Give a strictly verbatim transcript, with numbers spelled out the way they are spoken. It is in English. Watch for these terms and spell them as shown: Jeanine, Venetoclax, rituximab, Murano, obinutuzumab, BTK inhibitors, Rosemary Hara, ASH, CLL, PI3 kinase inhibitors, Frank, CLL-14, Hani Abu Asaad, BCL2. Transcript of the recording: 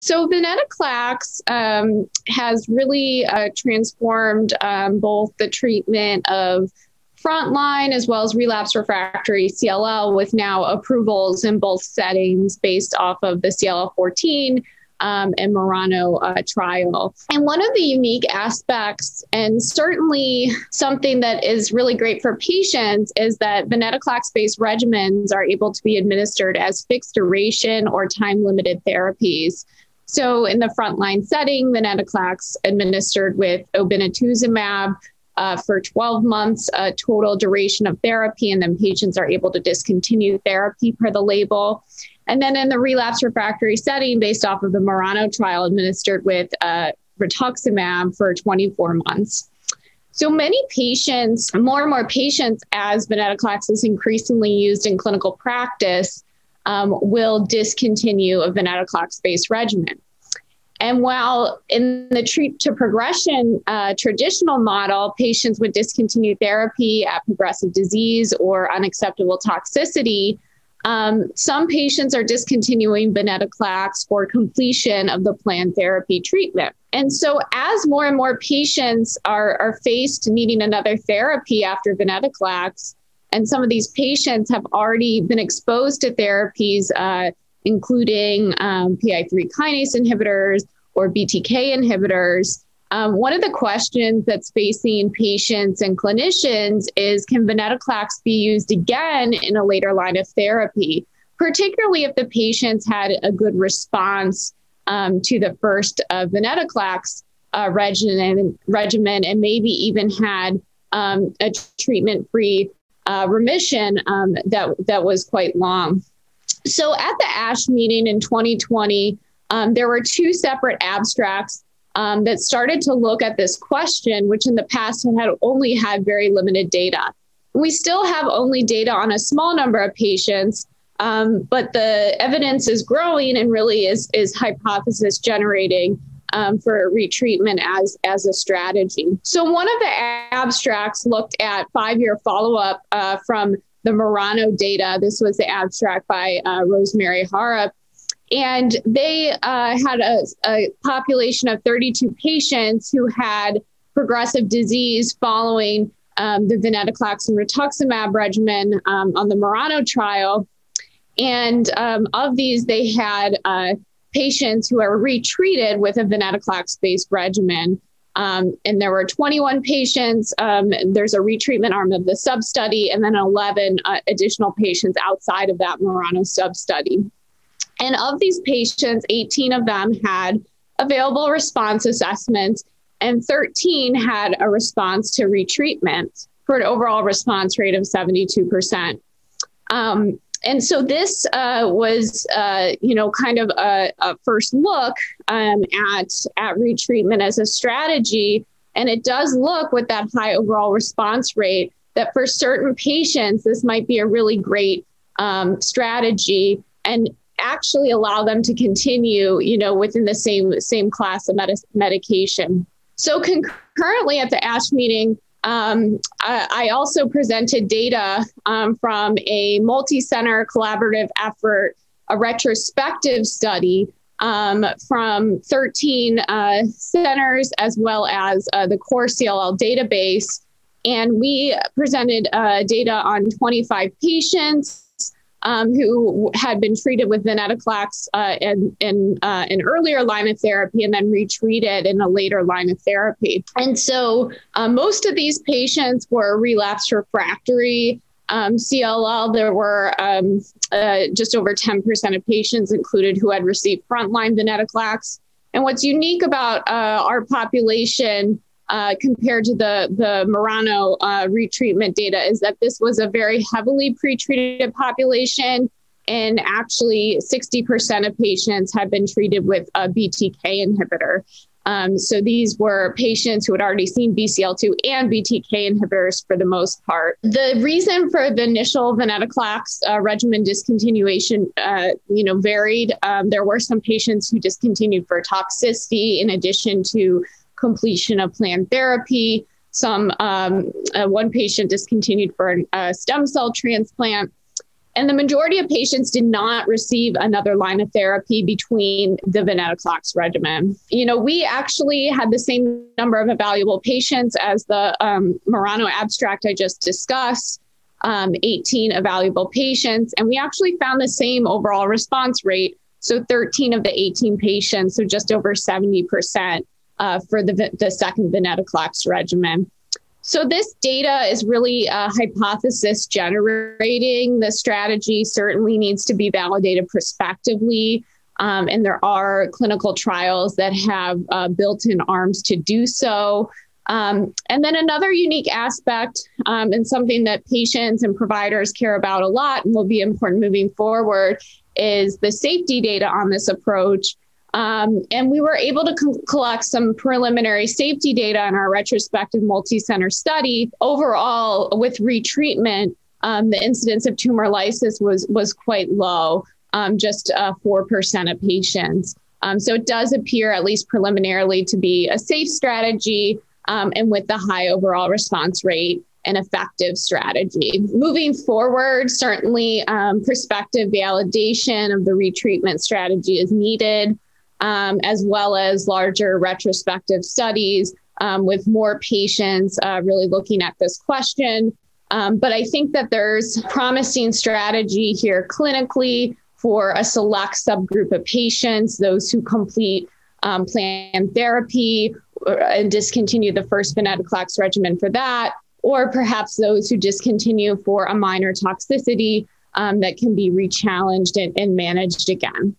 So venetoclax um, has really uh, transformed um, both the treatment of frontline as well as relapse refractory C L L, with now approvals in both settings based off of the C L L fourteen um, and Murano uh, trial. And one of the unique aspects, and certainly something that is really great for patients, is that venetoclax-based regimens are able to be administered as fixed duration or time-limited therapies. So in the frontline setting, venetoclax administered with obinutuzumab Uh, for twelve months, uh, total duration of therapy, and then patients are able to discontinue therapy per the label. And then in the relapse refractory setting, based off of the Murano trial, administered with uh, rituximab for twenty-four months. So many patients, more and more patients, as venetoclax is increasingly used in clinical practice, um, will discontinue a venetoclax-based regimen. And while in the treat to progression uh, traditional model, patients would discontinue therapy at progressive disease or unacceptable toxicity, um, some patients are discontinuing venetoclax for completion of the planned therapy treatment. And so as more and more patients are, are faced needing another therapy after venetoclax, and some of these patients have already been exposed to therapies uh, including um, P I three kinase inhibitors or B T K inhibitors. Um, one of the questions that's facing patients and clinicians is, can venetoclax be used again in a later line of therapy, particularly if the patients had a good response um, to the first uh, venetoclax uh, regimen, regimen and maybe even had um, a treatment-free uh, remission um, that, that was quite long. So at the ASH meeting in twenty twenty, um, there were two separate abstracts um, that started to look at this question, which in the past had only had very limited data. We still have only data on a small number of patients, um, but the evidence is growing and really is, is hypothesis generating um, for retreatment as, as a strategy. So one of the abstracts looked at five-year follow-up uh, from the Murano data. This was the abstract by uh, Rosemary Hara. And they uh, had a, a population of thirty-two patients who had progressive disease following um, the venetoclax and rituximab regimen um, on the Murano trial. And um, of these, they had uh, patients who are retreated with a venetoclax-based regimen. Um, and there were twenty-one patients. Um, there's a retreatment arm of the sub-study, and then eleven uh, additional patients outside of that Murano sub-study. And of these patients, eighteen of them had available response assessments, and thirteen had a response to retreatment for an overall response rate of seventy-two percent. Um, and so this uh, was, uh, you know, kind of a, a first look um, at, at retreatment as a strategy. And it does look, with that high overall response rate, that for certain patients, this might be a really great um, strategy and actually allow them to continue, you know, within the same, same class of med- medication. So concurrently at the ASH meeting, Um, I, I also presented data um, from a multi-center collaborative effort, a retrospective study um, from thirteen uh, centers, as well as uh, the core C L L database. And we presented uh, data on twenty-five patients um, who had been treated with venetoclax uh, in, in uh, an earlier line of therapy and then retreated in a later line of therapy. And so uh, most of these patients were relapsed refractory um, C L L. There were um, uh, just over ten percent of patients included who had received frontline venetoclax. And what's unique about uh, our population Uh, compared to the, the Murano uh, retreatment data is that this was a very heavily pretreated population, and actually sixty percent of patients had been treated with a B T K inhibitor. Um, so these were patients who had already seen B C L two and B T K inhibitors for the most part. The reason for the initial venetoclax uh, regimen discontinuation, uh, you know, varied. Um, there were some patients who discontinued for toxicity in addition to completion of planned therapy. Some um, uh, one patient discontinued for a uh, stem cell transplant. And the majority of patients did not receive another line of therapy between the venetoclax regimen. You know, we actually had the same number of evaluable patients as the um, Murano abstract I just discussed, um, eighteen evaluable patients. And we actually found the same overall response rate. So thirteen of the eighteen patients, so just over seventy percent uh, for the, the second venetoclax regimen. So this data is really uh, hypothesis generating. The strategy certainly needs to be validated prospectively, um, and there are clinical trials that have uh, built-in arms to do so. Um, and then another unique aspect, um, and something that patients and providers care about a lot and will be important moving forward, is the safety data on this approach. Um, and we were able to co- collect some preliminary safety data in our retrospective multi-center study. Overall, with retreatment, um, the incidence of tumor lysis was, was quite low, um, just uh, four percent of patients. Um, so it does appear, at least preliminarily, to be a safe strategy, um, and with the high overall response rate, an effective strategy. Moving forward, certainly um, prospective validation of the retreatment strategy is needed, Um, as well as larger retrospective studies um, with more patients uh, really looking at this question. Um, but I think that there's promising strategy here clinically for a select subgroup of patients, those who complete um, planned therapy and discontinue the first venetoclax regimen for that, or perhaps those who discontinue for a minor toxicity um, that can be rechallenged and, and managed again.